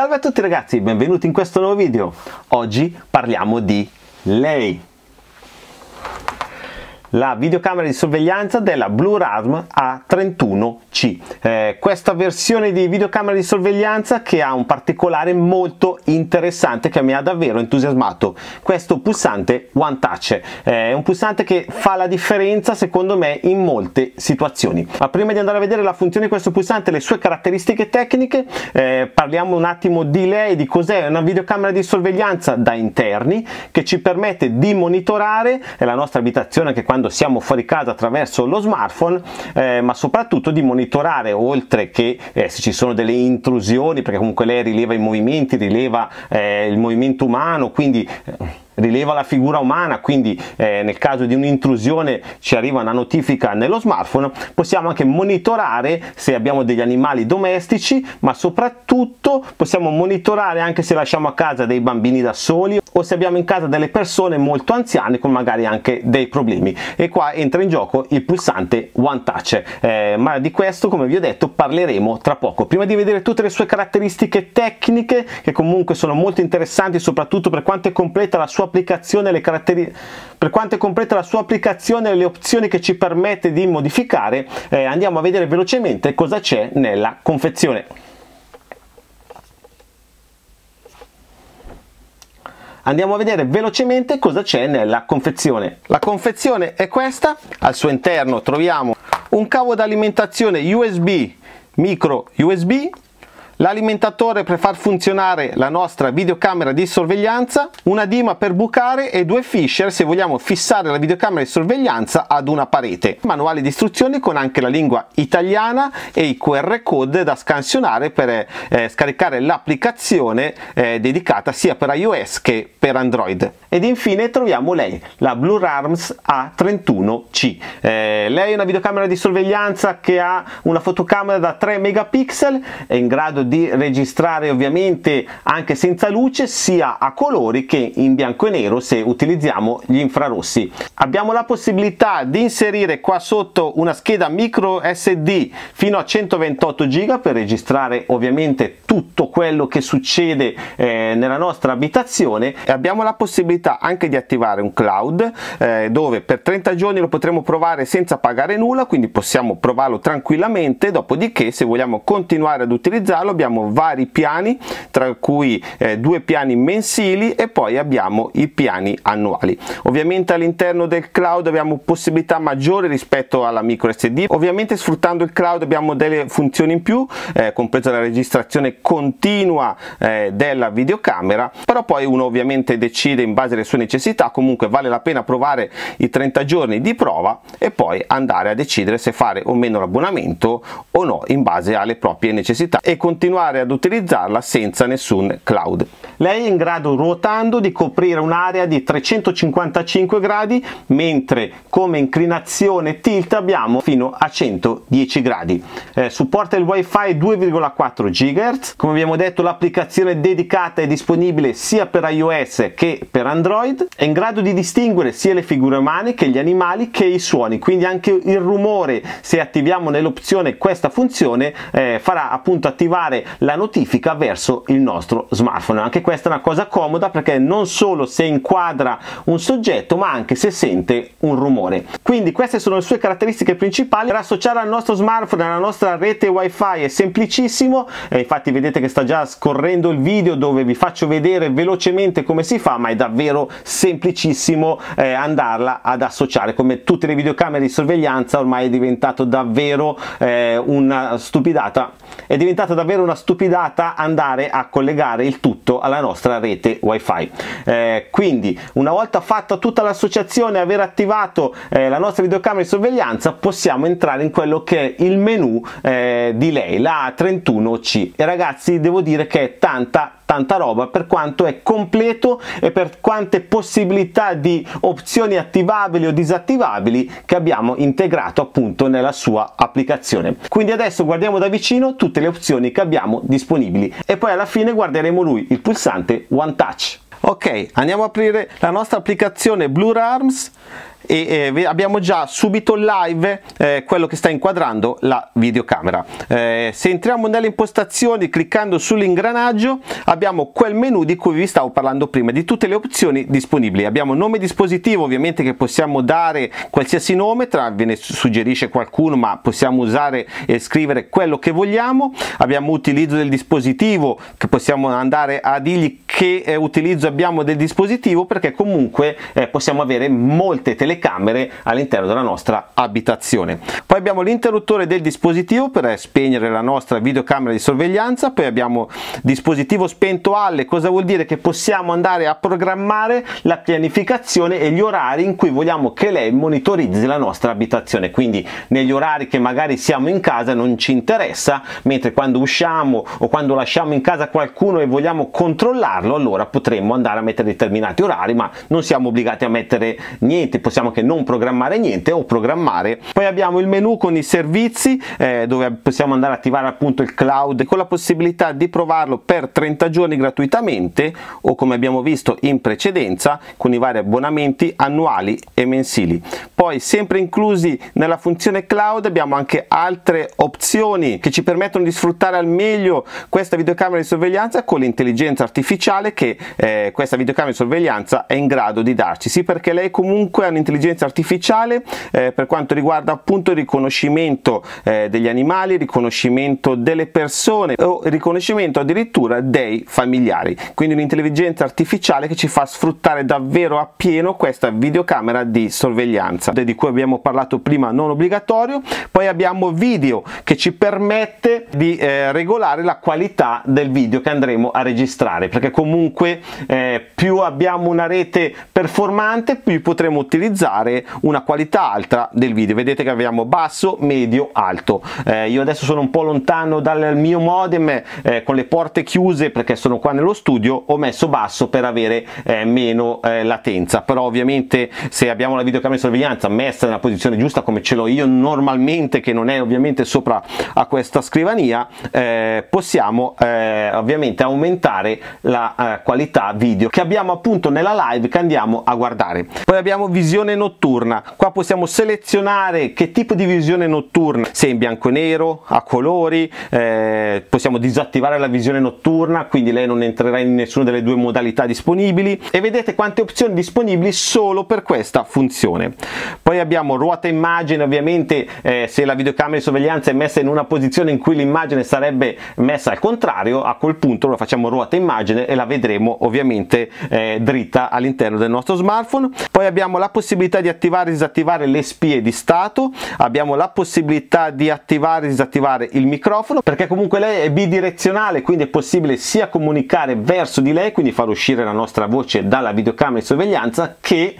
Salve a tutti ragazzi, benvenuti in questo nuovo video. Oggi parliamo di lei, la videocamera di sorveglianza della BluRams A31C. Questa versione di videocamera di sorveglianza che ha un particolare molto interessante che mi ha davvero entusiasmato: questo pulsante One Touch. È un pulsante che fa la differenza secondo me in molte situazioni. Ma prima di andare a vedere la funzione di questo pulsante e le sue caratteristiche tecniche, parliamo un attimo di lei, di cos'è. È una videocamera di sorveglianza da interni che ci permette di monitorare la nostra abitazione anche quando siamo fuori casa attraverso lo smartphone, ma soprattutto di monitorare, oltre che se ci sono delle intrusioni, perché comunque lei rileva i movimenti, rileva il movimento umano, quindi rileva la figura umana, quindi nel caso di un'intrusione ci arriva una notifica nello smartphone. Possiamo anche monitorare se abbiamo degli animali domestici, ma soprattutto possiamo monitorare anche se lasciamo a casa dei bambini da soli o se abbiamo in casa delle persone molto anziane con magari anche dei problemi, e qua entra in gioco il pulsante One Touch. Ma di questo, come vi ho detto, parleremo tra poco. Prima di vedere tutte le sue caratteristiche tecniche, che comunque sono molto interessanti, soprattutto per quanto è completa la sua applicazione, le opzioni che ci permette di modificare, andiamo a vedere velocemente cosa c'è nella confezione. La confezione è questa. Al suo interno troviamo un cavo d'alimentazione USB, micro USB, l'alimentatore per far funzionare la nostra videocamera di sorveglianza, una dima per bucare e due fisher se vogliamo fissare la videocamera di sorveglianza ad una parete. Manuale di istruzioni con anche la lingua italiana e i QR code da scansionare per scaricare l'applicazione dedicata sia per iOS che per Android. Ed infine troviamo lei, la BluRams A31C. Lei è una videocamera di sorveglianza che ha una fotocamera da 3 megapixel, è in grado di registrare ovviamente anche senza luce, sia a colori che in bianco e nero se utilizziamo gli infrarossi. Abbiamo la possibilità di inserire qua sotto una scheda micro SD fino a 128 GB per registrare ovviamente tutto quello che succede nella nostra abitazione, e abbiamo la possibilità anche di attivare un cloud dove per 30 giorni lo potremo provare senza pagare nulla, quindi possiamo provarlo tranquillamente. Dopodiché, se vogliamo continuare ad utilizzare, abbiamo vari piani, tra cui 2 piani mensili e poi abbiamo i piani annuali. Ovviamente all'interno del cloud abbiamo possibilità maggiori rispetto alla micro SD. Ovviamente sfruttando il cloud abbiamo delle funzioni in più, compresa la registrazione continua della videocamera, però poi uno ovviamente decide in base alle sue necessità. Comunque vale la pena provare i 30 giorni di prova e poi andare a decidere se fare o meno l'abbonamento o no in base alle proprie necessità e continuare ad utilizzarla senza nessun cloud. Lei è in grado, ruotando, di coprire un'area di 355 gradi, mentre come inclinazione tilt abbiamo fino a 110 gradi. Supporta il wifi 2,4 GHz. Come abbiamo detto, l'applicazione dedicata è disponibile sia per iOS che per Android. È in grado di distinguere sia le figure umane che gli animali che i suoni, quindi anche il rumore, se attiviamo nell'opzione questa funzione, farà appunto attivare la notifica verso il nostro smartphone. Anche questa è una cosa comoda, perché non solo se inquadra un soggetto, ma anche se sente un rumore. Quindi queste sono le sue caratteristiche principali. Per associare al nostro smartphone, alla nostra rete wifi, è semplicissimo, e infatti vedete che sta già scorrendo il video dove vi faccio vedere velocemente come si fa, ma è davvero semplicissimo andarla ad associare. Come tutte le videocamere di sorveglianza ormai è diventato davvero una stupidata andare a collegare il tutto alla nostra rete wifi. Quindi, una volta fatta tutta l'associazione e aver attivato la nostra videocamera di sorveglianza, possiamo entrare in quello che è il menu di lei, la A31C. E ragazzi, devo dire che è tanta roba, per quanto è completo e per quante possibilità di opzioni attivabili o disattivabili che abbiamo integrato appunto nella sua applicazione. Quindi adesso guardiamo da vicino tutte le opzioni che abbiamo disponibili e poi alla fine guarderemo lui, il pulsante One Touch. Ok, andiamo ad aprire la nostra applicazione BluRams e abbiamo già subito live quello che sta inquadrando la videocamera. Se entriamo nelle impostazioni cliccando sull'ingranaggio abbiamo quel menu di cui vi stavo parlando prima, di tutte le opzioni disponibili. Abbiamo nome dispositivo, ovviamente, che possiamo dare qualsiasi nome, ve ne suggerisce qualcuno ma possiamo usare e scrivere quello che vogliamo. Abbiamo utilizzo del dispositivo, che possiamo andare a dirgli che utilizzo abbiamo del dispositivo, perché comunque possiamo avere molte telecamere all'interno della nostra abitazione. Poi abbiamo l'interruttore del dispositivo per spegnere la nostra videocamera di sorveglianza. Poi abbiamo dispositivo spento alle, cosa vuol dire? Che possiamo andare a programmare la pianificazione e gli orari in cui vogliamo che lei monitorizzi la nostra abitazione, quindi negli orari che magari siamo in casa non ci interessa, mentre quando usciamo o quando lasciamo in casa qualcuno e vogliamo controllarlo, allora potremmo andare a mettere determinati orari, ma non siamo obbligati a mettere niente, possiamo anche non programmare niente o programmare. Poi abbiamo il menu con i servizi dove possiamo andare a attivare appunto il cloud, con la possibilità di provarlo per 30 giorni gratuitamente o, come abbiamo visto in precedenza, con i vari abbonamenti annuali e mensili. Poi, sempre inclusi nella funzione cloud, abbiamo anche altre opzioni che ci permettono di sfruttare al meglio questa videocamera di sorveglianza con l'intelligenza artificiale, che questa videocamera di sorveglianza è in grado di darci, sì, perché lei comunque ha un'intelligenza artificiale per quanto riguarda appunto il riconoscimento degli animali, riconoscimento delle persone o riconoscimento addirittura dei familiari, quindi un'intelligenza artificiale che ci fa sfruttare davvero appieno questa videocamera di sorveglianza di cui abbiamo parlato prima, non obbligatorio. Poi abbiamo video che ci permette di regolare la qualità del video che andremo a registrare, perché comunque più abbiamo una rete performante più potremo utilizzare una qualità alta del video. Vedete che abbiamo basso, medio, alto. Io adesso sono un po' lontano dal mio modem con le porte chiuse perché sono qua nello studio, ho messo basso per avere meno latenza, però ovviamente se abbiamo la videocamera di sorveglianza messa nella posizione giusta, come ce l'ho io normalmente, che non è ovviamente sopra a questa scrivania, possiamo ovviamente aumentare la qualità video che abbiamo appunto nella live che andiamo a guardare. Poi abbiamo visione notturna, qua possiamo selezionare che tipo di visione notturna, se in bianco e nero, a colori, possiamo disattivare la visione notturna, quindi lei non entrerà in nessuna delle due modalità disponibili, e vedete quante opzioni disponibili solo per questa funzione. Poi abbiamo ruota immagine, ovviamente se la videocamera di sorveglianza è messa in una posizione in cui l'immagine sarebbe messa al contrario, a quel punto lo facciamo ruota immagine e la vedremo ovviamente dritta all'interno del nostro smartphone. Poi abbiamo la possibilità di attivare e disattivare le spie di stato, abbiamo la possibilità di attivare e disattivare il microfono, perché comunque lei è bidirezionale, quindi è possibile sia comunicare verso di lei, quindi far uscire la nostra voce dalla videocamera di sorveglianza, che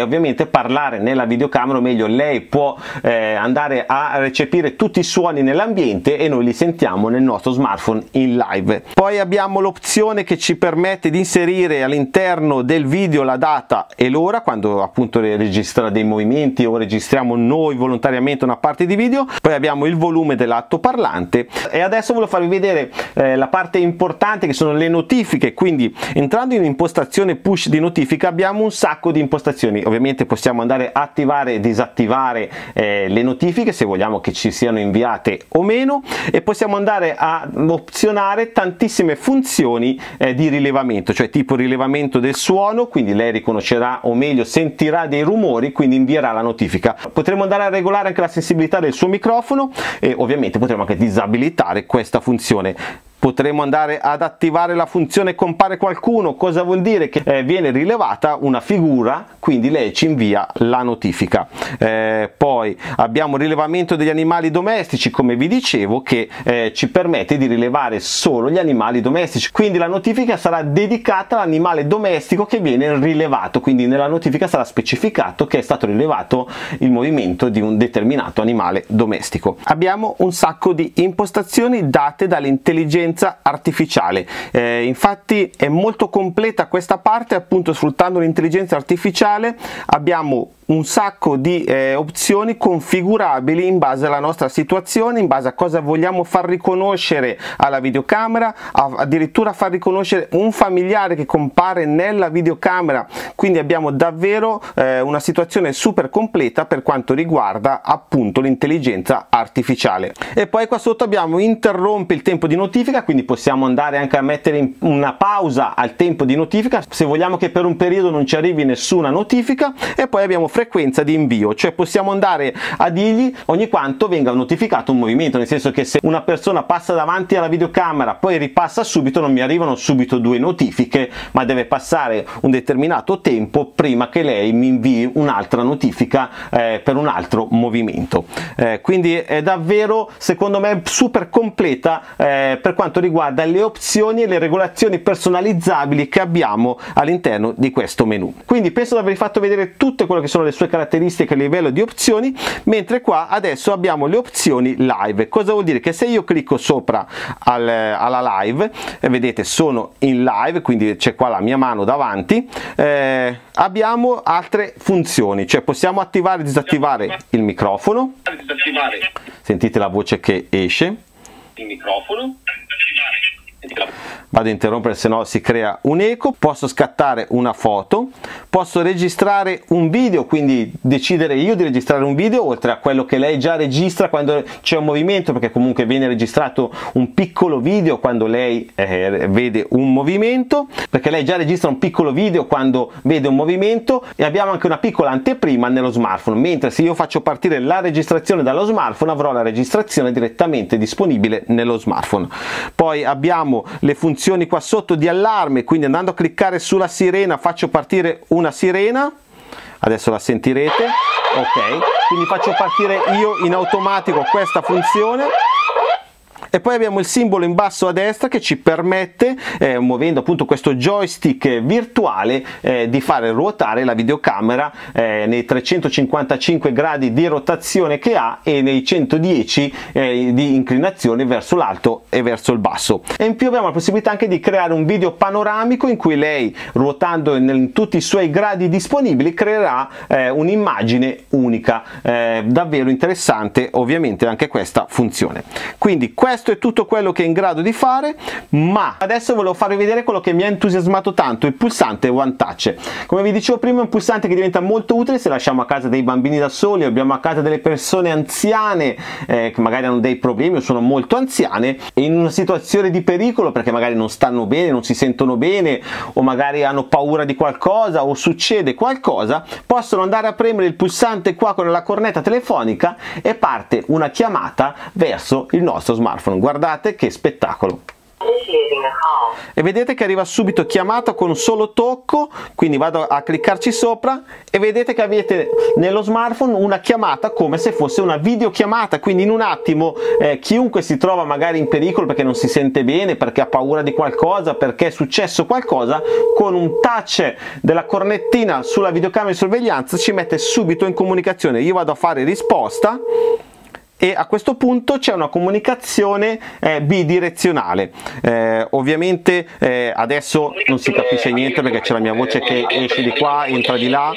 ovviamente parlare nella videocamera, o meglio lei può andare a recepire tutti i suoni nell'ambiente e noi li sentiamo nel nostro smartphone in live. Poi abbiamo l'opzione che ci permette di inserire all'interno del video la data e l'ora, quando appunto registra dei movimenti o registriamo noi volontariamente una parte di video. Poi abbiamo il volume dell'altoparlante e adesso voglio farvi vedere la parte importante, che sono le notifiche. Quindi entrando in impostazione push di notifica abbiamo un sacco di impostazioni, ovviamente possiamo andare a attivare e disattivare le notifiche se vogliamo che ci siano inviate o meno, e possiamo andare a opzionare tantissime funzioni di rilevamento, cioè tipo rilevamento del suono, quindi lei riconoscerà o meglio sentirà dei rumori, quindi invierà la notifica. Potremo andare a regolare anche la sensibilità del suo microfono e ovviamente potremo anche disabilitare questa funzione. Potremo andare ad attivare la funzione compare qualcuno, cosa vuol dire? Che viene rilevata una figura, quindi lei ci invia la notifica. Poi abbiamo rilevamento degli animali domestici, come vi dicevo, che ci permette di rilevare solo gli animali domestici, quindi la notifica sarà dedicata all'animale domestico che viene rilevato, quindi nella notifica sarà specificato che è stato rilevato il movimento di un determinato animale domestico. Abbiamo un sacco di impostazioni date dall'intelligenza intelligenza artificiale. Infatti è molto completa questa parte, appunto sfruttando l'intelligenza artificiale abbiamo un sacco di opzioni configurabili in base alla nostra situazione, in base a cosa vogliamo far riconoscere alla videocamera, addirittura far riconoscere un familiare che compare nella videocamera. Quindi abbiamo davvero una situazione super completa per quanto riguarda appunto l'intelligenza artificiale. E poi qua sotto abbiamo interrompe il tempo di notifica, quindi possiamo andare anche a mettere una pausa al tempo di notifica se vogliamo che per un periodo non ci arrivi nessuna notifica. E poi abbiamo frequenza di invio, cioè possiamo andare a dirgli ogni quanto venga notificato un movimento, nel senso che se una persona passa davanti alla videocamera poi ripassa subito, non mi arrivano subito due notifiche, ma deve passare un determinato tempo prima che lei mi invii un'altra notifica per un altro movimento. Quindi è davvero, secondo me, super completa per quanto riguarda le opzioni e le regolazioni personalizzabili che abbiamo all'interno di questo menu. Quindi penso di avervi fatto vedere tutte quelle che sono le sue caratteristiche a livello di opzioni, mentre qua adesso abbiamo le opzioni live. Cosa vuol dire? Che se io clicco sopra alla live, vedete sono in live, quindi c'è qua la mia mano davanti, abbiamo altre funzioni, cioè possiamo attivare e disattivare il microfono, sentite la voce che esce, il microfono, vado a interrompere se no si crea un eco, posso scattare una foto, posso registrare un video, quindi decidere io di registrare un video oltre a quello che lei già registra quando c'è un movimento, perché comunque viene registrato un piccolo video quando lei vede un movimento, perché lei già registra un piccolo video quando vede un movimento, e abbiamo anche una piccola anteprima nello smartphone, mentre se io faccio partire la registrazione dallo smartphone avrò la registrazione direttamente disponibile nello smartphone. Poi abbiamo le funzioni qua sotto di allarme, quindi andando a cliccare sulla sirena faccio partire una sirena, adesso la sentirete, ok, quindi faccio partire io in automatico questa funzione. E poi abbiamo il simbolo in basso a destra che ci permette, muovendo appunto questo joystick virtuale, di fare ruotare la videocamera nei 355 gradi di rotazione che ha e nei 110 di inclinazione verso l'alto e verso il basso. E in più abbiamo la possibilità anche di creare un video panoramico in cui lei, ruotando in tutti i suoi gradi disponibili, creerà un'immagine unica. Davvero interessante ovviamente anche questa funzione. Quindi questo è tutto quello che è in grado di fare, ma adesso volevo farvi vedere quello che mi ha entusiasmato tanto, il pulsante One Touch. Come vi dicevo prima, è un pulsante che diventa molto utile se lasciamo a casa dei bambini da soli, abbiamo a casa delle persone anziane che magari hanno dei problemi o sono molto anziane e in una situazione di pericolo, perché magari non stanno bene, non si sentono bene o magari hanno paura di qualcosa o succede qualcosa, possono andare a premere il pulsante qua con la cornetta telefonica e parte una chiamata verso il nostro smartphone. Guardate che spettacolo! E vedete che arriva subito chiamata con un solo tocco, quindi vado a cliccarci sopra e vedete che avete nello smartphone una chiamata come se fosse una videochiamata, quindi in un attimo chiunque si trova magari in pericolo perché non si sente bene, perché ha paura di qualcosa, perché è successo qualcosa, con un touch della cornettina sulla videocamera di sorveglianza ci mette subito in comunicazione. Io vado a fare risposta e a questo punto c'è una comunicazione bidirezionale. Ovviamente adesso non si capisce niente perché c'è la mia voce che esce di qua, entra di là,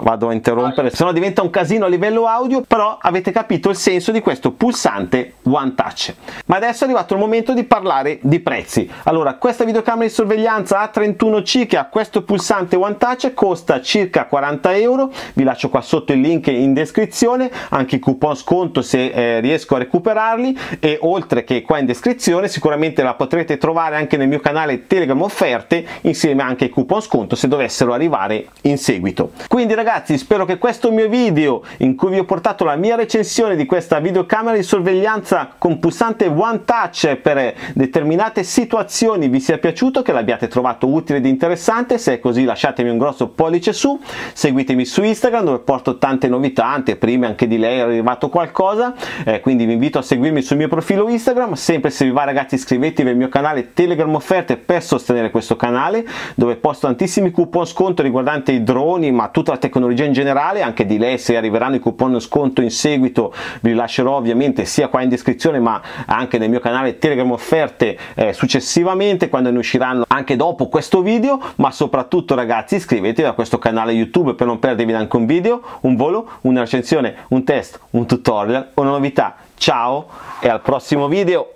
vado a interrompere, se no diventa un casino a livello audio, però avete capito il senso di questo pulsante One Touch. Ma adesso è arrivato il momento di parlare di prezzi. Allora, questa videocamera di sorveglianza A31C che ha questo pulsante One Touch costa circa 40 euro, vi lascio qua sotto il link in descrizione, anche i coupon sconto se riesco a recuperarli, e oltre che qua in descrizione sicuramente la potrete trovare anche nel mio canale Telegram offerte insieme anche ai coupon sconto se dovessero arrivare in seguito. Quindi ragazzi, spero che questo mio video in cui vi ho portato la mia recensione di questa videocamera di sorveglianza con pulsante One Touch per determinate situazioni vi sia piaciuto, che l'abbiate trovato utile ed interessante. Se è così lasciatemi un grosso pollice su, seguitemi su Instagram dove porto tante novità, anteprime anche di lei, è arrivato qualcosa, Quindi vi invito a seguirmi sul mio profilo Instagram. Sempre se vi va ragazzi, iscrivetevi al mio canale Telegram Offerte per sostenere questo canale, dove posto tantissimi coupon sconto riguardanti i droni, ma tutta la tecnologia in generale. Anche di lei, se arriveranno i coupon sconto in seguito, vi lascerò ovviamente sia qua in descrizione ma anche nel mio canale Telegram Offerte successivamente, quando ne usciranno anche dopo questo video. Ma soprattutto ragazzi, iscrivetevi a questo canale YouTube per non perdervi neanche un video, un volo, una recensione, un test, un tutorial o una novità. Ciao e al prossimo video!